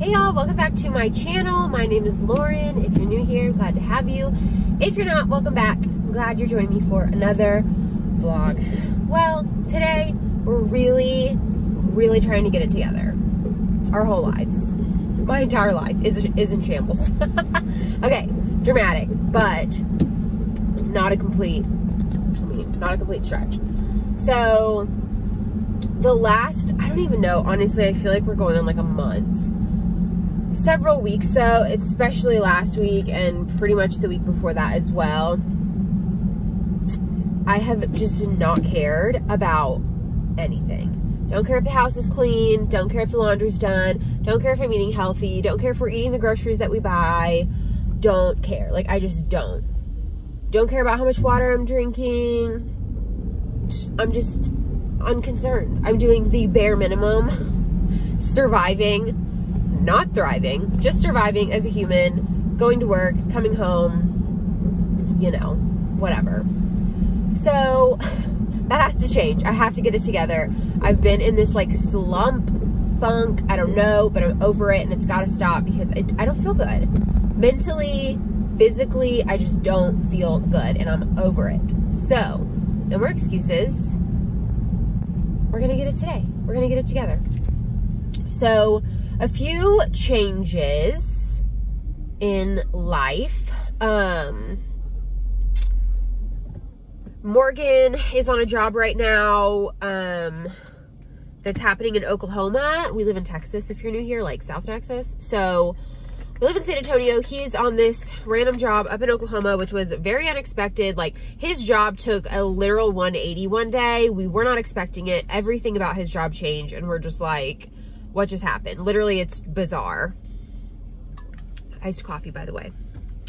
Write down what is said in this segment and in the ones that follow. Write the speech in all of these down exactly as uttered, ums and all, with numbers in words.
Hey y'all, welcome back to my channel. My name is Lauren. If you're new here, glad to have you. If you're not, welcome back. I'm glad you're joining me for another vlog. Well, today we're really, really trying to get it together. Our whole lives. My entire life is, is in shambles. Okay, dramatic, but not a complete, I mean, not a complete stretch. So, the last, I don't even know, honestly, I feel like we're going on like a month. Several weeks though, especially last week and pretty much the week before that as well, I have just not cared about anything. Don't care if the house is clean, don't care if the laundry's done, don't care if I'm eating healthy, don't care if we're eating the groceries that we buy, don't care. Like, I just don't. Don't care about how much water I'm drinking. I'm just unconcerned. I'm doing the bare minimum, surviving. Not thriving, just surviving as a human, going to work, coming home, you know, whatever. So that has to change. I have to get it together. I've been in this like slump, funk, I don't know, but I'm over it and it's got to stop because I, I don't feel good. Mentally, physically, I just don't feel good and I'm over it. So no more excuses. We're going to get it today. We're going to get it together. So a few changes in life. Um, Morgan is on a job right now um, that's happening in Oklahoma. We live in Texas, if you're new here, like South Texas. So we live in San Antonio. He is on this random job up in Oklahoma, which was very unexpected. Like, his job took a literal one eighty one day. We were not expecting it. Everything about his job changed, and we're just like, what just happened? Literally, it's bizarre. Iced coffee, by the way.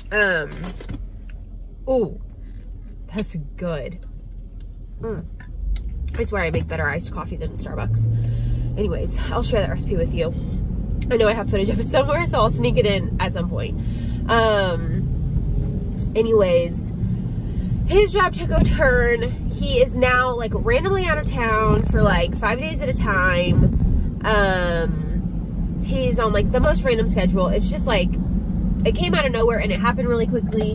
Um, ooh, that's good. Mm. I swear I make better iced coffee than Starbucks. Anyways, I'll share that recipe with you. I know I have footage of it somewhere, so I'll sneak it in at some point. Um, anyways, his job took a turn. He is now like randomly out of town for like five days at a time. Um, he's on like the most random schedule. It's just like, it came out of nowhere and it happened really quickly,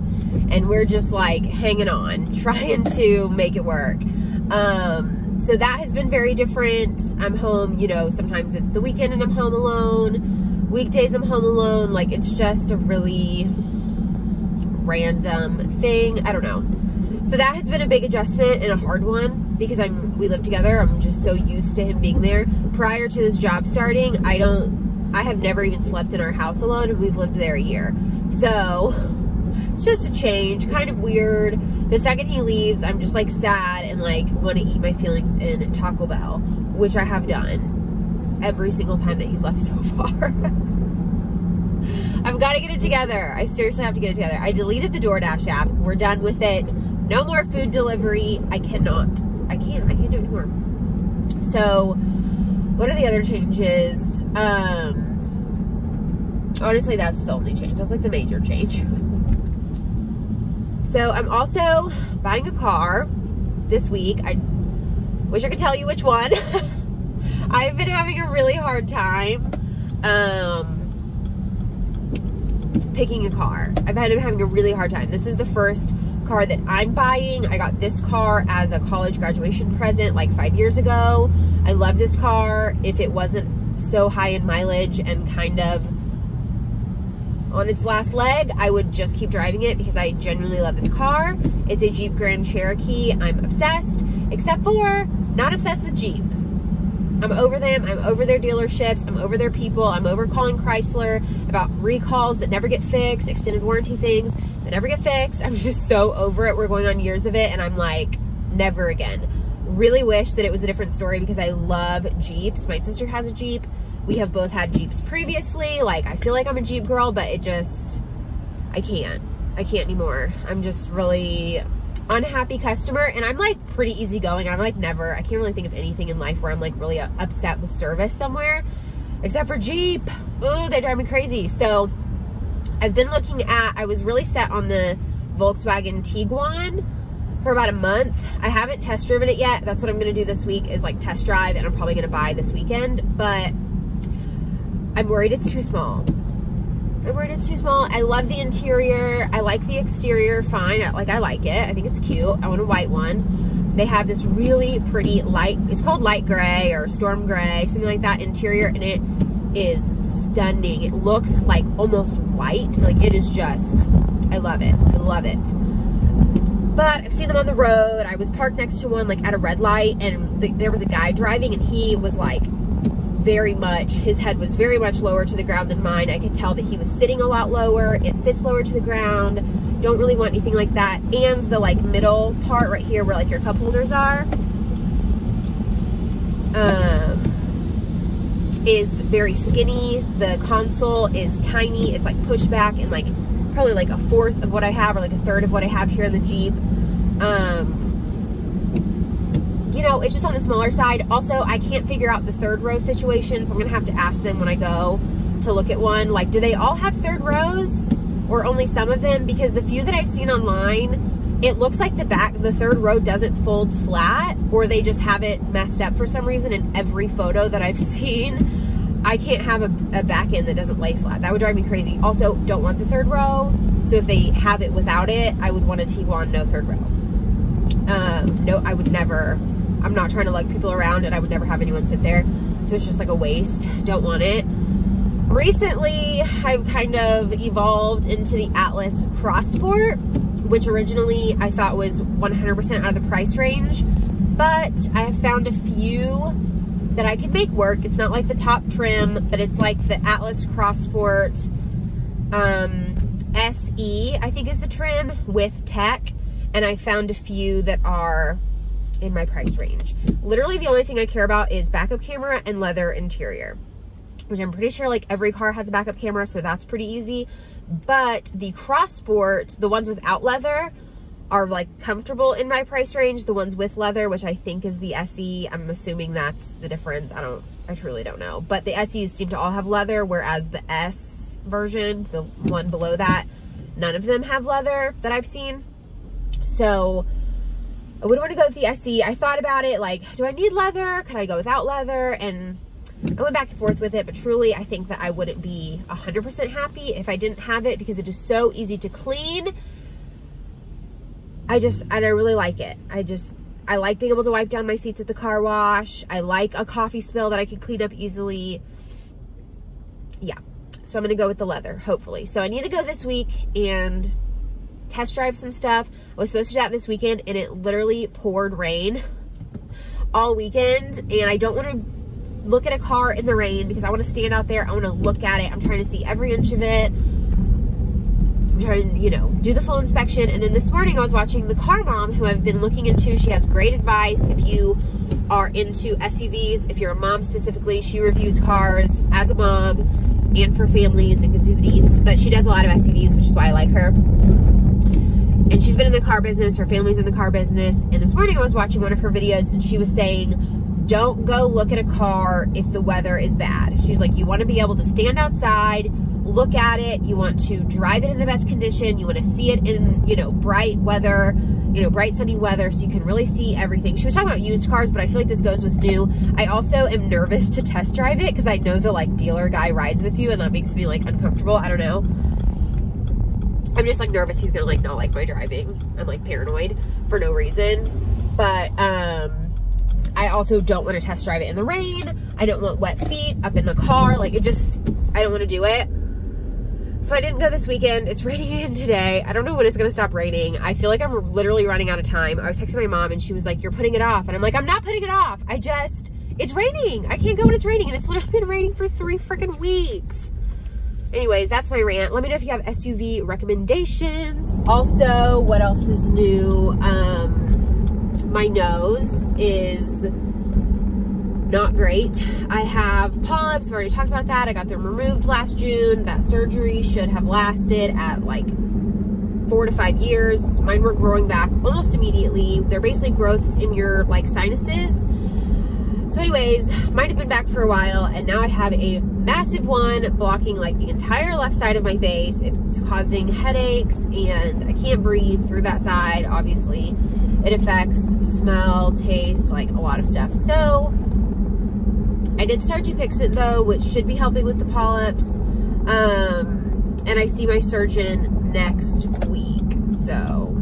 and we're just like hanging on, trying to make it work. Um, so that has been very different. I'm home, you know, sometimes it's the weekend and I'm home alone. Weekdays I'm home alone. Like, it's just a really random thing. I don't know. So that has been a big adjustment and a hard one, because I'm, we live together, I'm just so used to him being there. Prior to this job starting, I don't, I have never even slept in our house alone, and we've lived there a year. So it's just a change, kind of weird. The second he leaves, I'm just like sad and like want to eat my feelings in Taco Bell, which I have done every single time that he's left so far. I've got to get it together. I seriously have to get it together. I deleted the DoorDash app. We're done with it. No more food delivery. I cannot. I can't, I can't do it anymore. So, what are the other changes? Um, honestly, that's the only change. That's like the major change. So, I'm also buying a car this week. I wish I could tell you which one. I've been having a really hard time um, picking a car. I've been having a really hard time. This is the first car that I'm buying. I got this car as a college graduation present like five years ago. I love this car. If it wasn't so high in mileage and kind of on its last leg, I would just keep driving it because I genuinely love this car. It's a Jeep Grand Cherokee. I'm obsessed, except for not obsessed with Jeep. I'm over them. I'm over their dealerships. I'm over their people. I'm over calling Chrysler about recalls that never get fixed, extended warranty things that never get fixed. I'm just so over it. We're going on years of it, and I'm like, never again. Really wish that it was a different story because I love Jeeps. My sister has a Jeep. We have both had Jeeps previously. Like, I feel like I'm a Jeep girl, but it just, I can't. I can't anymore. I'm just really unhappy customer, and I'm like pretty easygoing. I'm like never, I can't really think of anything in life where I'm like really upset with service somewhere, except for Jeep. Ooh, they drive me crazy. So I've been looking at, I was really set on the Volkswagen Tiguan for about a month. I haven't test driven it yet. That's what I'm going to do this week, is like test drive, and I'm probably going to buy this weekend, but I'm worried it's too small. I'm worried it's too small. I love the interior. I like the exterior fine. I, like I like it. I think it's cute. I want a white one. They have this really pretty light, it's called light gray or storm gray, something like that interior, and it is stunning. It looks like almost white. Like it is just, I love it. I love it. But I've seen them on the road. I was parked next to one like at a red light, and the, there was a guy driving, and he was like, very much, his head was very much lower to the ground than mine. I could tell that he was sitting a lot lower. It sits lower to the ground. Don't really want anything like that. And the like middle part right here where like your cup holders are um, is very skinny. The console is tiny. It's like pushed back and like probably like a fourth of what I have or like a third of what I have here in the Jeep. Um, You know, it's just on the smaller side. Also, I can't figure out the third row situation, so I'm gonna have to ask them when I go to look at one, like, do they all have third rows or only some of them? Because the few that I've seen online, it looks like the back, the third row doesn't fold flat, or they just have it messed up for some reason. In every photo that I've seen, I can't have a, a back end that doesn't lay flat. That would drive me crazy. Also, don't want the third row, so if they have it without it, I would want a Tiguan, no third row. Um, no, I would never. I'm not trying to lug people around, and I would never have anyone sit there. So it's just like a waste. Don't want it. Recently, I've kind of evolved into the Atlas Crossport, which originally I thought was one hundred percent out of the price range. But I have found a few that I could make work. It's not like the top trim, but it's like the Atlas Crossport um, S E, I think is the trim, with tech. And I found a few that are in my price range. Literally the only thing I care about is backup camera and leather interior, which I'm pretty sure like every car has a backup camera, so that's pretty easy. But the Crossport, the ones without leather, are like comfortable in my price range. The ones with leather, which I think is the S E, I'm assuming that's the difference. I don't, I truly don't know. But the S Es seem to all have leather, whereas the S version, the one below that, none of them have leather that I've seen. So I wouldn't want to go with the S E. I thought about it, like, do I need leather? Could I go without leather? And I went back and forth with it, but truly I think that I wouldn't be one hundred percent happy if I didn't have it, because it is so easy to clean. I just, and I really like it. I just, I like being able to wipe down my seats at the car wash. I like a coffee spill that I can clean up easily. Yeah, so I'm going to go with the leather, hopefully. So I need to go this week and test drive some stuff. I was supposed to do that this weekend, and it literally poured rain all weekend, and I don't want to look at a car in the rain because I want to stand out there. I want to look at it. I'm trying to see every inch of it. I'm trying to, you know, do the full inspection. And then this morning I was watching The Car Mom, who I've been looking into. She has great advice if you are into S U Vs, if you're a mom specifically. She reviews cars as a mom and for families and gives you the deets, but she does a lot of S U Vs, which is why I like her. And she's been in the car business, her family's in the car business, and this morning I was watching one of her videos, and she was saying, don't go look at a car if the weather is bad. She's like, you want to be able to stand outside, look at it, you want to drive it in the best condition, you want to see it in, you know, bright weather, you know, bright sunny weather, so you can really see everything. She was talking about used cars, but I feel like this goes with new. I also am nervous to test drive it, because I know the, like, dealer guy rides with you, and that makes me, like, uncomfortable. I don't know. I'm just like nervous he's gonna like not like my driving. I'm like paranoid for no reason. But um, I also don't want to test drive it in the rain. I don't want wet feet up in the car. Like it just, I don't want to do it. So I didn't go this weekend. It's raining again today. I don't know when it's gonna stop raining. I feel like I'm literally running out of time. I was texting my mom and she was like, you're putting it off. And I'm like, I'm not putting it off. I just, it's raining. I can't go when it's raining. And it's literally been raining for three freaking weeks. Anyways, that's my rant. Let me know if you have S U V recommendations. Also, what else is new? Um, my nose is not great. I have polyps. I've already talked about that. I got them removed last June. That surgery should have lasted at like four to five years. Mine were growing back almost immediately. They're basically growths in your like sinuses. So anyways, mine have been back for a while, and now I have a massive one blocking like the entire left side of my face. It's causing headaches, and I can't breathe through that side, obviously. It affects smell, taste, like a lot of stuff. So I I did Surgipixit though, which should be helping with the polyps. Um, and I see my surgeon next week. So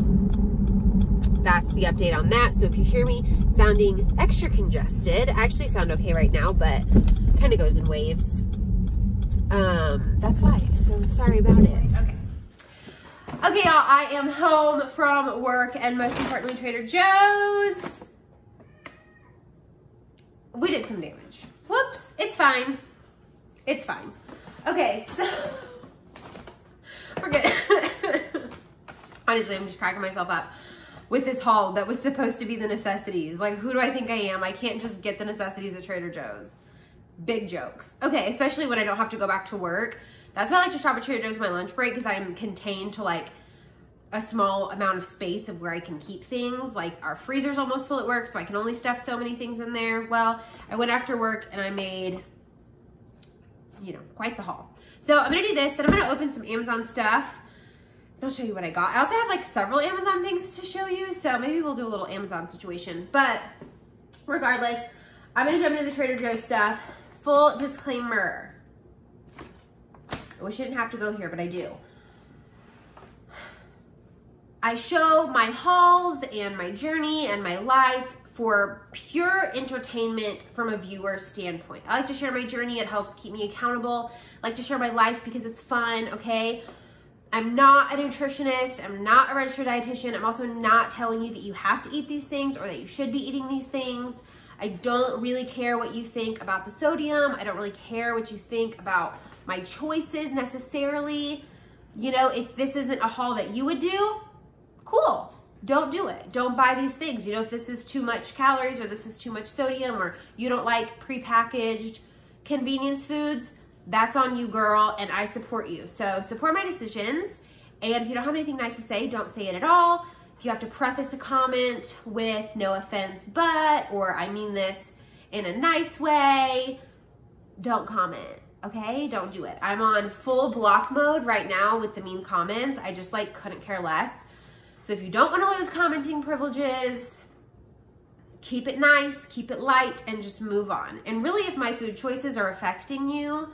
that's the update on that. So if you hear me sounding extra congested, I actually sound okay right now, but kind of goes in waves. Um, that's why. So sorry about it. Okay. Okay, y'all, I am home from work and most importantly, Trader Joe's. We did some damage. Whoops, it's fine. It's fine. Okay, so we're good. Honestly, I'm just cracking myself up with this haul that was supposed to be the necessities. Like, who do I think I am? I can't just get the necessities at Trader Joe's. Big jokes. Okay, especially when I don't have to go back to work. That's why I like to shop at Trader Joe's my lunch break, because I'm contained to like a small amount of space of where I can keep things. Like our freezer's almost full at work, so I can only stuff so many things in there. Well, I went after work and I made, you know, quite the haul. So I'm gonna do this, then I'm gonna open some Amazon stuff. I'll show you what I got. I also have like several Amazon things to show you, so maybe we'll do a little Amazon situation. But regardless, I'm gonna jump into the Trader Joe's stuff. Full disclaimer. We shouldn't have to go here, but I do. I show my hauls and my journey and my life for pure entertainment from a viewer standpoint. I like to share my journey. It helps keep me accountable. I like to share my life because it's fun, okay? I'm not a nutritionist. I'm not a registered dietitian. I'm also not telling you that you have to eat these things or that you should be eating these things. I don't really care what you think about the sodium. I don't really care what you think about my choices necessarily. You know, if this isn't a haul that you would do, cool, don't do it. Don't buy these things. You know, if this is too much calories or this is too much sodium or you don't like prepackaged convenience foods, that's on you, girl, and I support you. So support my decisions. And if you don't have anything nice to say, don't say it at all. You have to preface a comment with no offense, but, or I mean this in a nice way, don't comment, okay? Don't do it. I'm on full block mode right now with the mean comments. I just like couldn't care less. So if you don't want to lose commenting privileges, keep it nice, keep it light, and just move on. And really, if my food choices are affecting you,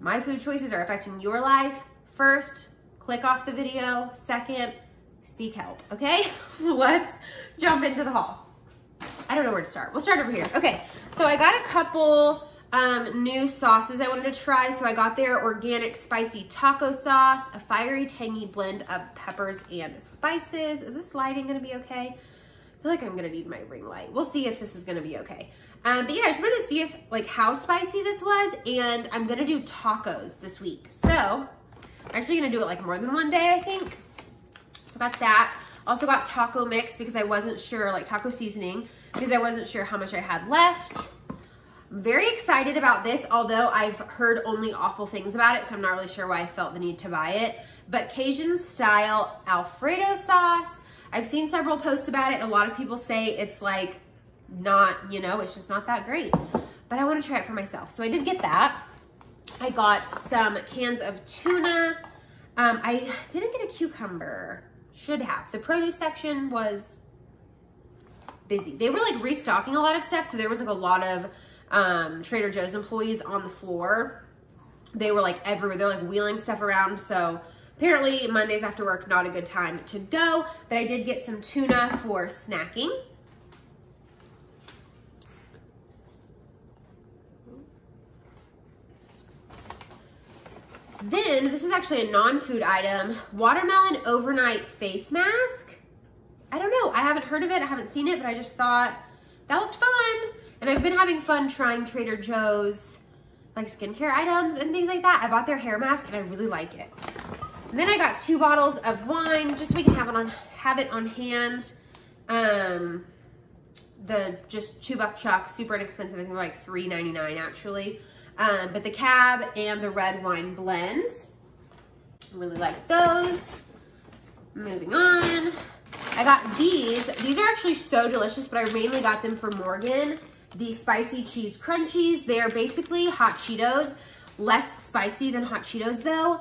my food choices are affecting your life, first, click off the video. Second, seek help, okay? Let's jump into the haul. I don't know where to start. We'll start over here. Okay, so I got a couple um, new sauces I wanted to try. So I got their organic spicy taco sauce, a fiery tangy blend of peppers and spices. Is this lighting gonna be okay? I feel like I'm gonna need my ring light. We'll see if this is gonna be okay. Um, but yeah, I just wanted to see if like how spicy this was, and I'm gonna do tacos this week. So I'm actually gonna do it like more than one day, I think. So got that. Also got taco mix because I wasn't sure, like taco seasoning, because I wasn't sure how much I had left. I'm very excited about this, although I've heard only awful things about it, so I'm not really sure why I felt the need to buy it. But Cajun style Alfredo sauce. I've seen several posts about it. A lot of people say it's like not, you know, it's just not that great. But I want to try it for myself. So I did get that. I got some cans of tuna. Um, I didn't get a cucumber. Should have. The produce section was busy. They were like restocking a lot of stuff. So there was like a lot of um, Trader Joe's employees on the floor. They were like everywhere. They're like wheeling stuff around. So apparently Mondays after work, not a good time to go. But I did get some tuna for snacking. Then, this is actually a non-food item, watermelon overnight face mask. I don't know, I haven't heard of it, I haven't seen it, but I just thought that looked fun. And I've been having fun trying Trader Joe's like skincare items and things like that. I bought their hair mask and I really like it. And then I got two bottles of wine, just so we can have it on, have it on hand. Um, the just two buck chuck, super inexpensive, I think like three ninety-nine actually. Um, but the Cab and the red wine blend, really like those. Moving on, I got these. These are actually so delicious, but I mainly got them for Morgan. The spicy cheese crunchies. They are basically hot Cheetos, less spicy than hot Cheetos though.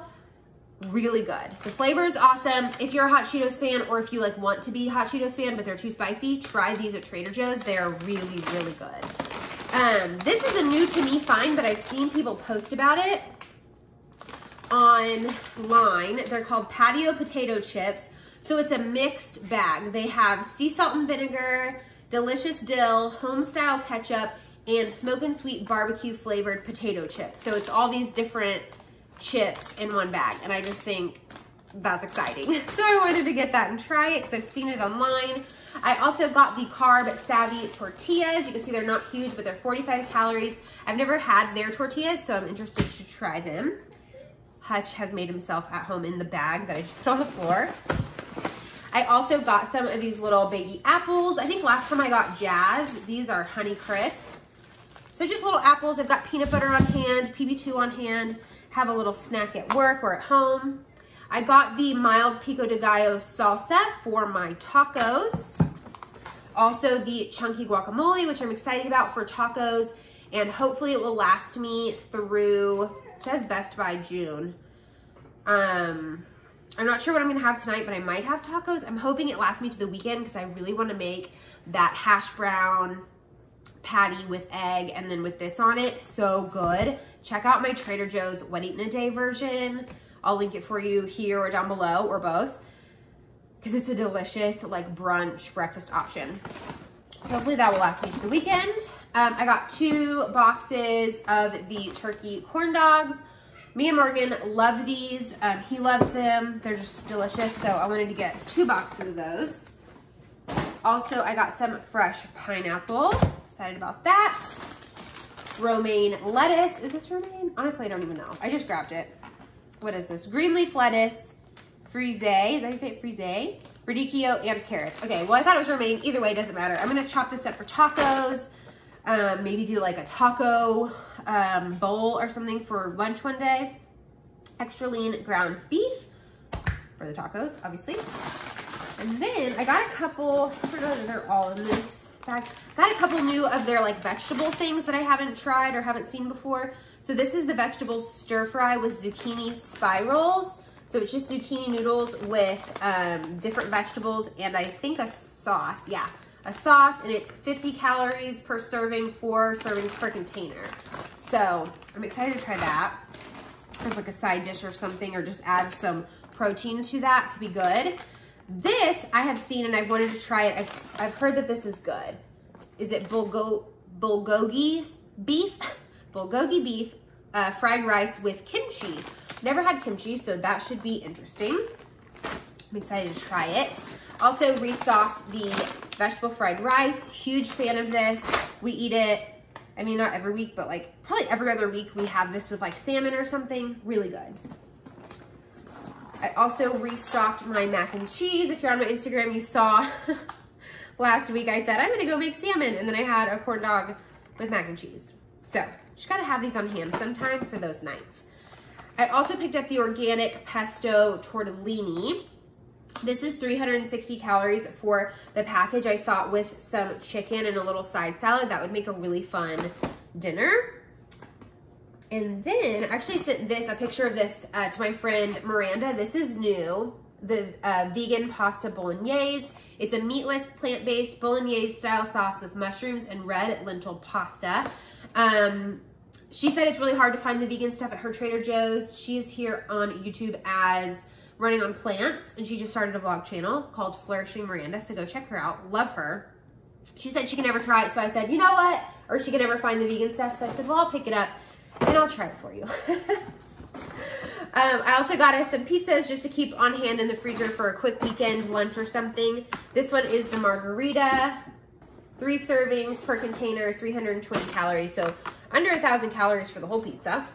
Really good. The flavor is awesome. If you're a hot Cheetos fan, or if you like want to be a hot Cheetos fan, but they're too spicy, try these at Trader Joe's. They are really, really good. Um, this is a new to me find, but I've seen people post about it online. They're called patio potato chips. So it's a mixed bag. They have sea salt and vinegar, delicious dill, homestyle ketchup, and smoke and sweet barbecue flavored potato chips. So it's all these different chips in one bag. And I just think that's exciting. So I wanted to get that and try it because I've seen it online. I also got the Carb Savvy tortillas. You can see they're not huge, but they're forty-five calories. I've never had their tortillas, so I'm interested to try them. Hutch has made himself at home in the bag that I just put on the floor. I also got some of these little baby apples. I think last time I got Jazz. These are Honey Crisp. So just little apples. I've got peanut butter on hand, P B two on hand. Have a little snack at work or at home. I got the mild pico de gallo salsa for my tacos. Also the chunky guacamole, which I'm excited about for tacos. And hopefully it will last me through, it says best by June. Um, I'm not sure what I'm gonna have tonight, but I might have tacos. I'm hoping it lasts me to the weekend because I really wanna make that hash brown patty with egg and then with this on it, so good. Check out my Trader Joe's What Eatin' a Day version. I'll link it for you here or down below or both because it's a delicious like brunch breakfast option. So hopefully that will last me to the weekend. Um, I got two boxes of the turkey corn dogs. Me and Morgan love these. Um, he loves them. They're just delicious. So I wanted to get two boxes of those. Also, I got some fresh pineapple. Excited about that. Romaine lettuce. Is this romaine? Honestly, I don't even know. I just grabbed it. What is this? Green leaf lettuce, frise, is that how you say it? Frise, radicchio, and carrots. Okay, well, I thought it was romaine. Either way, it doesn't matter. I'm gonna chop this up for tacos. Um, maybe do like a taco um, bowl or something for lunch one day. Extra lean ground beef for the tacos, obviously. And then I got a couple, I don't know if they're all in this bag. Got a couple new of their like vegetable things that I haven't tried or haven't seen before. So this is the vegetable stir fry with zucchini spirals. So it's just zucchini noodles with um, different vegetables and I think a sauce, yeah, a sauce, and it's fifty calories per serving, four servings per container. So I'm excited to try that as like a side dish or something, or just add some protein to that, could be good. This I have seen and I've wanted to try it. I've, I've heard that this is good. Is it bulgo, bulgogi beef? Bulgogi beef, uh, fried rice with kimchi. Never had kimchi, so that should be interesting. I'm excited to try it. Also restocked the vegetable fried rice. Huge fan of this. We eat it, I mean, not every week, but like probably every other week we have this with like salmon or something. Really good. I also restocked my mac and cheese. If you're on my Instagram, you saw last week I said, I'm gonna go make salmon. And then I had a corn dog with mac and cheese. So just gotta have these on hand sometime for those nights. I also picked up the organic pesto tortellini. This is three hundred sixty calories for the package. I thought with some chicken and a little side salad, that would make a really fun dinner. And then I actually sent this, a picture of this uh, to my friend Miranda. This is new, the uh, vegan pasta bolognese. It's a meatless, plant-based bolognese style sauce with mushrooms and red lentil pasta. Um, she said it's really hard to find the vegan stuff at her Trader Joe's. She is here on YouTube as Running on Plants, and she just started a vlog channel called Flourishing Miranda, so go check her out. Love her. She said she can never try it, so I said, you know what? Or she can never find the vegan stuff, so I said, well, I'll pick it up, and I'll try it for you. um, I also got us some pizzas just to keep on hand in the freezer for a quick weekend lunch or something. This one is the margarita. Three servings per container, three hundred twenty calories. So under a thousand calories for the whole pizza.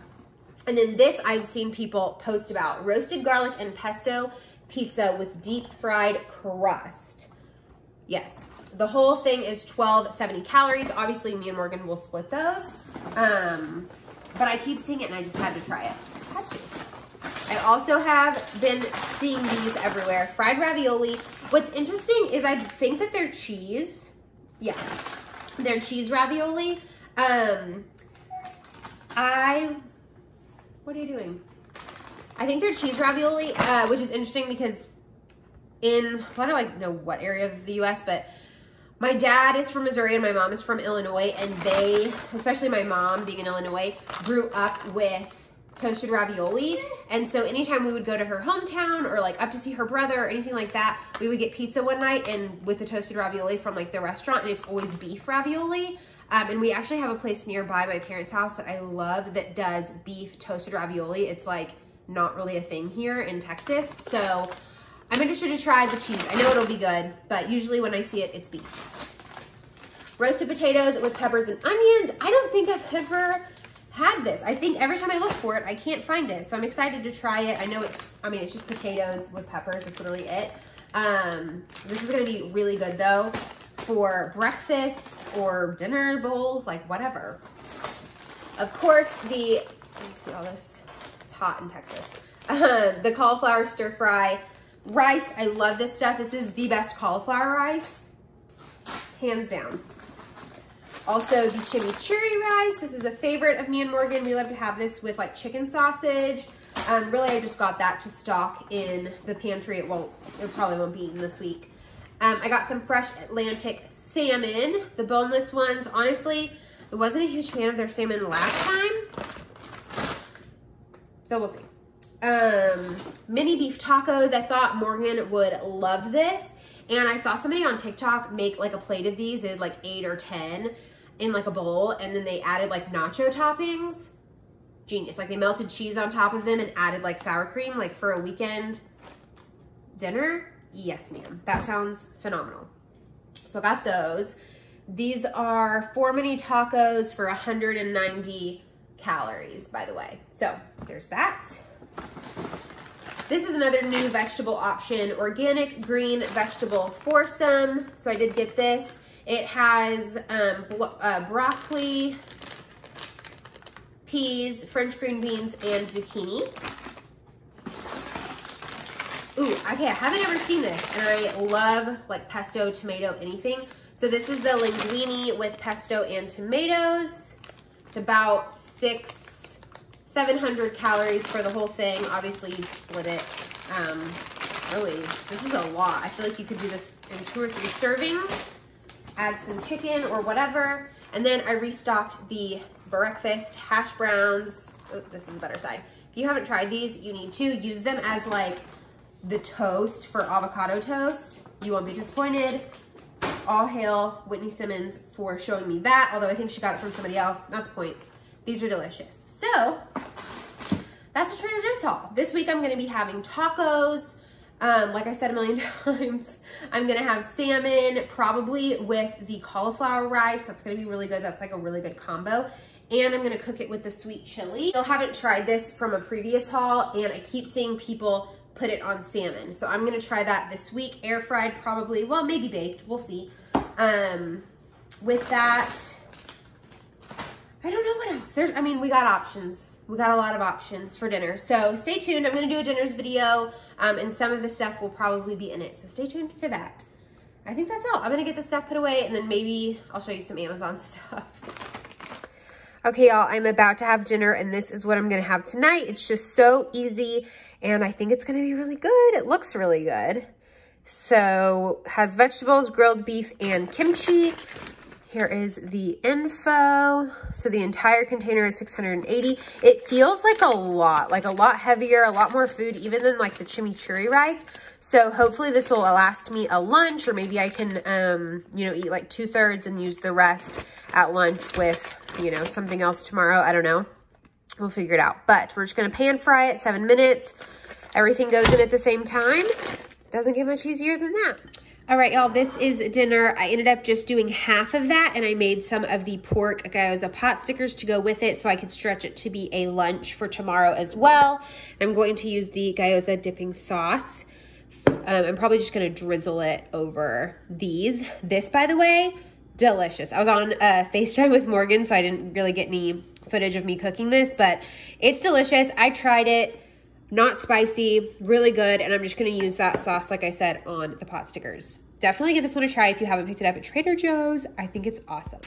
And then this I've seen people post about. Roasted garlic and pesto pizza with deep fried crust. Yes, the whole thing is twelve seventy calories. Obviously me and Morgan will split those. Um, but I keep seeing it and I just had to try it. Had to. I also have been seeing these everywhere. Fried ravioli. What's interesting is I think that they're cheese. Yeah, their cheese ravioli. Um, I, what are you doing? I think they're cheese ravioli, uh, which is interesting because in, well, I don't like know what area of the U S, but My dad is from Missouri and my mom is from Illinois, and they, especially my mom being in Illinois, grew up with toasted ravioli. And so anytime we would go to her hometown or like up to see her brother or anything like that, we would get pizza one night and with the toasted ravioli from like the restaurant, and it's always beef ravioli. Um, and we actually have a place nearby my parents' house that I love that does beef toasted ravioli. It's like not really a thing here in Texas. So I'm interested to try the cheese. I know it'll be good, but usually when I see it, it's beef. Roasted potatoes with peppers and onions. I don't think I've ever had this. I think every time I look for it, I can't find it. So I'm excited to try it. I know it's, I mean, it's just potatoes with peppers. That's literally it. Um, this is gonna be really good though, for breakfasts or dinner bowls, like whatever. Of course, the, let me see all this, it's hot in Texas. Uh, the cauliflower stir fry rice. I love this stuff. This is the best cauliflower rice, hands down. Also the chimichurri rice. This is a favorite of me and Morgan. We love to have this with like chicken sausage. Um, really, I just got that to stock in the pantry. It won't, it probably won't be eaten this week. Um, I got some fresh Atlantic salmon, the boneless ones. Honestly, I wasn't a huge fan of their salmon last time, so we'll see. Um, mini beef tacos. I thought Morgan would love this, and I saw somebody on TikTok make like a plate of these. They did like eight or ten in like a bowl, and then they added like nacho toppings. Genius. Like they melted cheese on top of them and added like sour cream, like for a weekend dinner. Yes, ma'am. That sounds phenomenal. So I got those. These are four mini tacos for one hundred ninety calories, by the way. So there's that. This is another new vegetable option, organic green vegetable foursome. So I did get this. It has um, uh, broccoli, peas, French green beans, and zucchini. Ooh, okay, I haven't ever seen this, and I love like pesto, tomato, anything. So this is the linguine with pesto and tomatoes. It's about six, seven hundred calories for the whole thing. Obviously, you split it um, early. This is a lot. I feel like you could do this in two or three servings. Add some chicken or whatever. And then I restocked the breakfast hash browns. Oh, this is the better side. If you haven't tried these, you need to use them as like the toast for avocado toast. You won't be disappointed. All hail Whitney Simmons for showing me that, although I think she got it from somebody else. Not the point. These are delicious. So that's a Trader Joe's haul. This week I'm gonna be having tacos. Um, like I said a million times, I'm gonna have salmon probably with the cauliflower rice. That's gonna be really good. That's like a really good combo. And I'm gonna cook it with the sweet chili. I haven't tried this from a previous haul, and I keep seeing people put it on salmon. So I'm gonna try that this week, air fried probably, well, maybe baked, we'll see. Um, with that, I don't know what else. There's, I mean, we got options. We got a lot of options for dinner. So stay tuned, I'm gonna do a dinners video, um, and some of the stuff will probably be in it. So stay tuned for that. I think that's all. I'm gonna get this stuff put away, and then maybe I'll show you some Amazon stuff. Okay, y'all, I'm about to have dinner, and this is what I'm gonna have tonight. It's just so easy, and I think it's gonna be really good. It looks really good. So, has vegetables, grilled beef, and kimchi. Here is the info. So the entire container is six hundred eighty. It feels like a lot, like a lot heavier, a lot more food, even than like the chimichurri rice. So hopefully this will last me a lunch, or maybe I can, um, you know, eat like two thirds and use the rest at lunch with, you know, something else tomorrow. I don't know. We'll figure it out. But we're just going to pan fry it, seven minutes. Everything goes in at the same time. Doesn't get much easier than that. All right, y'all, this is dinner. I ended up just doing half of that, and I made some of the pork gyoza pot stickers to go with it so I could stretch it to be a lunch for tomorrow as well. I'm going to use the gyoza dipping sauce. Um, I'm probably just gonna drizzle it over these. This, by the way, delicious. I was on uh, FaceTime with Morgan, so I didn't really get any footage of me cooking this, but it's delicious. I tried it, not spicy, really good, and I'm just gonna use that sauce, like I said, on the pot stickers. Definitely give this one a try if you haven't picked it up at Trader Joe's. I think it's awesome.